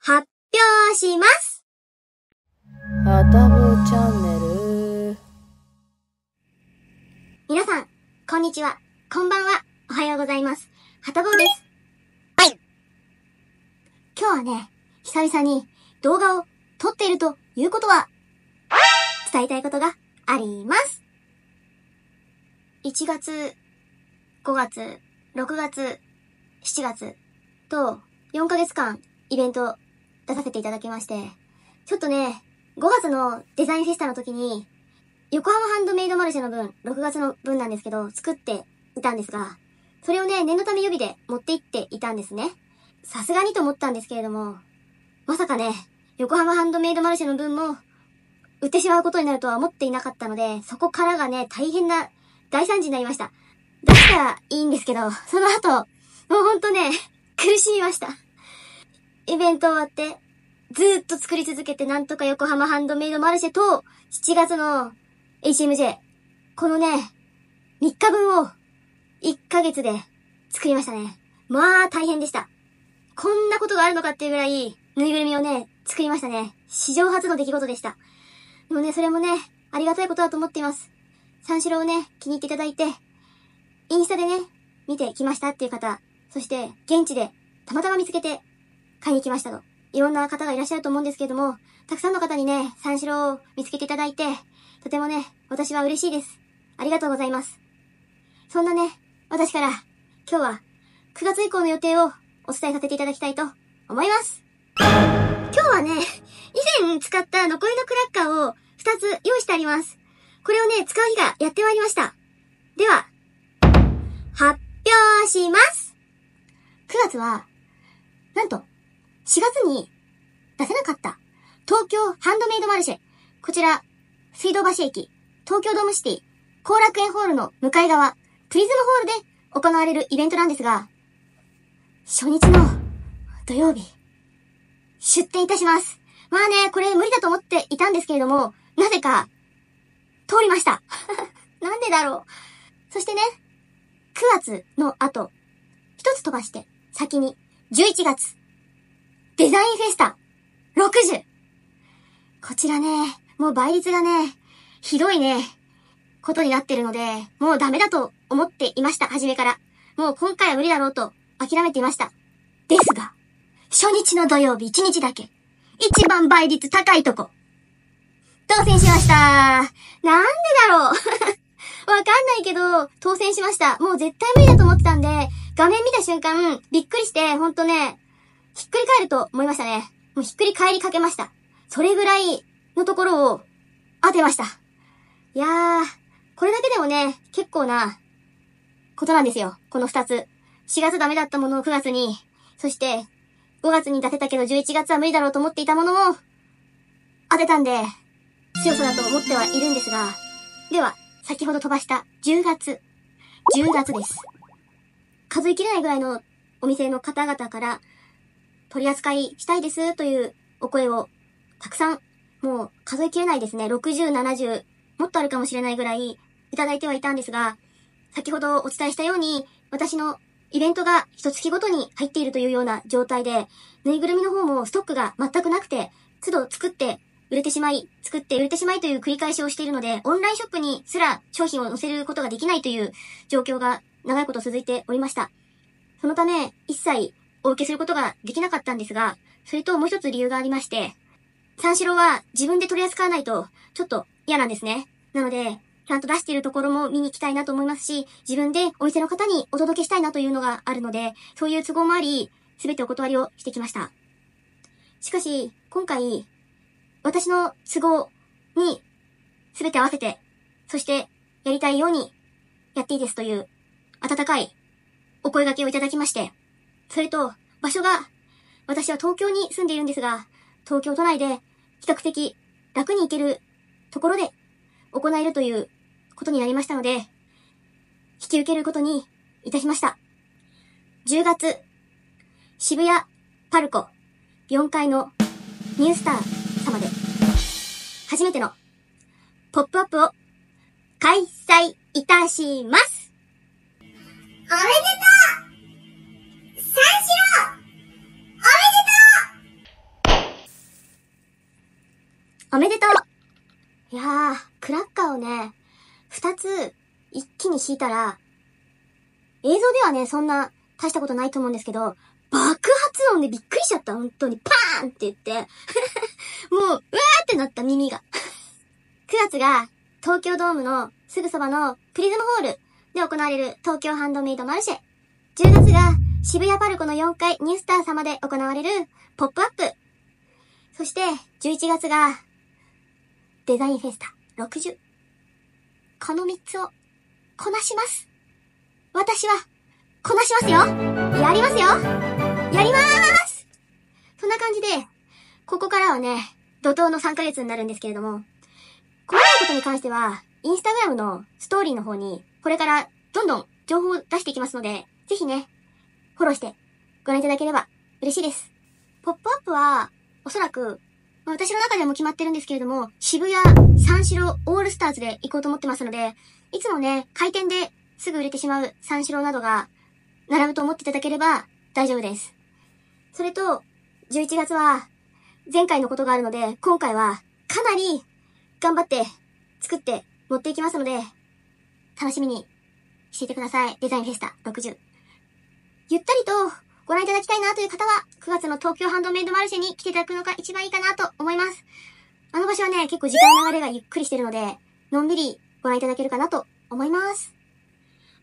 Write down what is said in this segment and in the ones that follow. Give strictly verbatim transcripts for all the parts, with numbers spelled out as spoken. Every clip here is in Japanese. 発表します。あたぼチャンネル。皆さん、こんにちは。こんばんは。おはようございます。はたぼです。はい。今日はね、久々に動画を撮っているということは、伝えたいことがあります。いちがつ、ごがつ、ろくがつ、しちがつとよんかげつかんイベント出させていただきまして、ちょっとね、ごがつのデザインフェスタの時に、横浜ハンドメイドマルシェの分、ろくがつの分なんですけど、作っていたんですが、それをね、念のため予備で持って行っていたんですね。さすがにと思ったんですけれども、まさかね、横浜ハンドメイドマルシェの分も、売ってしまうことになるとは思っていなかったので、そこからがね、大変な大惨事になりました。出したらいいんですけど、その後、もうほんとね、苦しみました。イベント終わって、ずーっと作り続けて、なんとか横浜ハンドメイドマルシェと、しちがつの エイチ シー エム ジェイ。このね、みっかぶんを、いっかげつで作りましたね。まあ、大変でした。こんなことがあるのかっていうぐらい、ぬいぐるみをね、作りましたね。史上初の出来事でした。でもね、それもね、ありがたいことだと思っています。三四郎をね、気に入っていただいて、インスタでね、見てきましたっていう方、そして、現地で、たまたま見つけて、買いに来ましたと。いろんな方がいらっしゃると思うんですけれども、たくさんの方にね、三四郎を見つけていただいて、とてもね、私は嬉しいです。ありがとうございます。そんなね、私から、今日は、くがつ以降の予定をお伝えさせていただきたいと思います。今日はね、以前使った残りのクラッカーをふたつ用意してあります。これをね、使う日がやってまいりました。では、発表します。くがつは、なんと、しがつに出せなかった、東京ハンドメイドマルシェ。こちら、水道橋駅、東京ドームシティ、後楽園ホールの向かい側、プリズムホールで行われるイベントなんですが、初日の土曜日、出店いたします。まあね、これ無理だと思っていたんですけれども、なぜか、通りました。なんでだろう。そしてね、くがつの後、一つ飛ばして、先に、じゅういちがつ、デザインフェスタ、ろくじゅう。こちらね、もう倍率がね、ひどいね、ことになってるので、もうダメだと思っていました、初めから。もう今回は無理だろうと諦めていました。ですが、初日の土曜日いちにちだけ、一番倍率高いとこ、当選しました。なんでだろう。わかんないけど、当選しました。もう絶対無理だと思ってたんで、画面見た瞬間、びっくりして、ほんとね、ひっくり返ると思いましたね。もうひっくり返りかけました。それぐらいのところを当てました。いやー、これだけでもね、結構なことなんですよ。この二つ。しがつダメだったものをくがつに、そしてごがつに出せたけどじゅういちがつは無理だろうと思っていたものを当てたんで、強さだと思ってはいるんですが、では、先ほど飛ばしたじゅうがつ。じゅうがつです。数えきれないぐらいのお店の方々から取り扱いしたいですというお声をたくさん、もう数えきれないですね。ろくじゅう、ななじゅう、もっとあるかもしれないぐらいいただいてはいたんですが、先ほどお伝えしたように、私のイベントが一月ごとに入っているというような状態で、ぬいぐるみの方もストックが全くなくて、都度作って、売れてしまい、作って売れてしまいという繰り返しをしているので、オンラインショップにすら商品を載せることができないという状況が長いこと続いておりました。そのため、一切お受けすることができなかったんですが、それともう一つ理由がありまして、三四郎は自分で取り扱わないとちょっと嫌なんですね。なので、ちゃんと出しているところも見に行きたいなと思いますし、自分でお店の方にお届けしたいなというのがあるので、そういう都合もあり、すべてお断りをしてきました。しかし、今回、私の都合に全て合わせて、そしてやりたいようにやっていいですという温かいお声掛けをいただきまして、それと場所が、私は東京に住んでいるんですが、東京都内で比較的楽に行けるところで行えるということになりましたので、引き受けることにいたしました。じゅうがつ、渋谷パルコよんかいのニュースター、まで初めてのポップアップを開催いたします。おめでとう、三四郎おめでとおめでとう。いやー、クラッカーをね、二つ一気に引いたら、映像ではね、そんな大したことないと思うんですけど、爆発音でびっくりしちゃった、本当に。パーンって言って。もう、うわーってなった、耳が。くがつが、東京ドームのすぐそばのプリズムホールで行われる東京ハンドメイドマルシェ。じゅうがつが、渋谷パルコのよんかいニュースター様で行われるポップアップ。そして、じゅういちがつが、デザインフェスタろくじゅう。このみっつを、こなします。私は、こなしますよ。やりますよ。やりまーす。そんな感じで、ここからはね、怒涛のさんかげつになるんですけれども、このことに関しては、インスタグラムのストーリーの方に、これからどんどん情報を出していきますので、ぜひね、フォローしてご覧いただければ嬉しいです。ポップアップは、おそらく、私の中でも決まってるんですけれども、渋谷、三四郎、オールスターズで行こうと思ってますので、いつもね、開店ですぐ売れてしまう三四郎などが、並ぶと思っていただければ大丈夫です。それと、じゅういちがつは前回のことがあるので、今回はかなり頑張って作って持っていきますので、楽しみにしていてください。デザインフェスタろくじゅう。ゆったりとご覧いただきたいなという方は、くがつの東京ハンドメイドマルシェに来ていただくのが一番いいかなと思います。あの場所はね、結構時間流れがゆっくりしてるので、のんびりご覧いただけるかなと思います。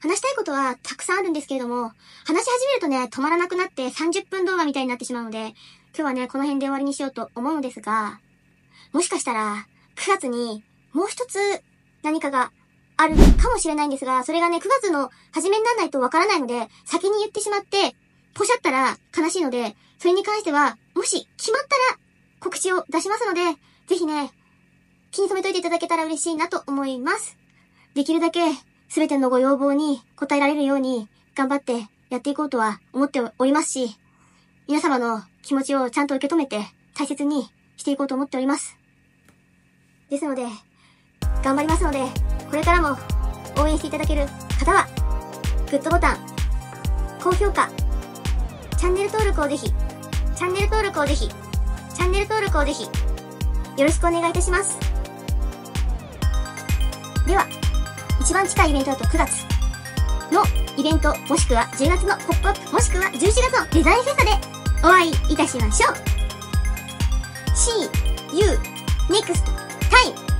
話したいことはたくさんあるんですけれども、話し始めるとね、止まらなくなってさんじゅっぷん動画みたいになってしまうので、今日はね、この辺で終わりにしようと思うのですが、もしかしたら、くがつにもう一つ何かがあるかもしれないんですが、それがね、くがつの初めにならないとわからないので、先に言ってしまって、ポシャったら悲しいので、それに関しては、もし決まったら告知を出しますので、ぜひね、気に留めといていただけたら嬉しいなと思います。できるだけ、すべてのご要望に応えられるように頑張ってやっていこうとは思っておりますし、皆様の気持ちをちゃんと受け止めて大切にしていこうと思っております。ですので、頑張りますので、これからも応援していただける方は、グッドボタン、高評価、チャンネル登録をぜひ、チャンネル登録をぜひ、チャンネル登録をぜひ、よろしくお願いいたします。では、一番近いイベントだとくがつのイベント、もしくはじゅうがつのポップアップ、もしくはじゅういちがつのデザインフェスタでお会いいたしましょう。See you next time!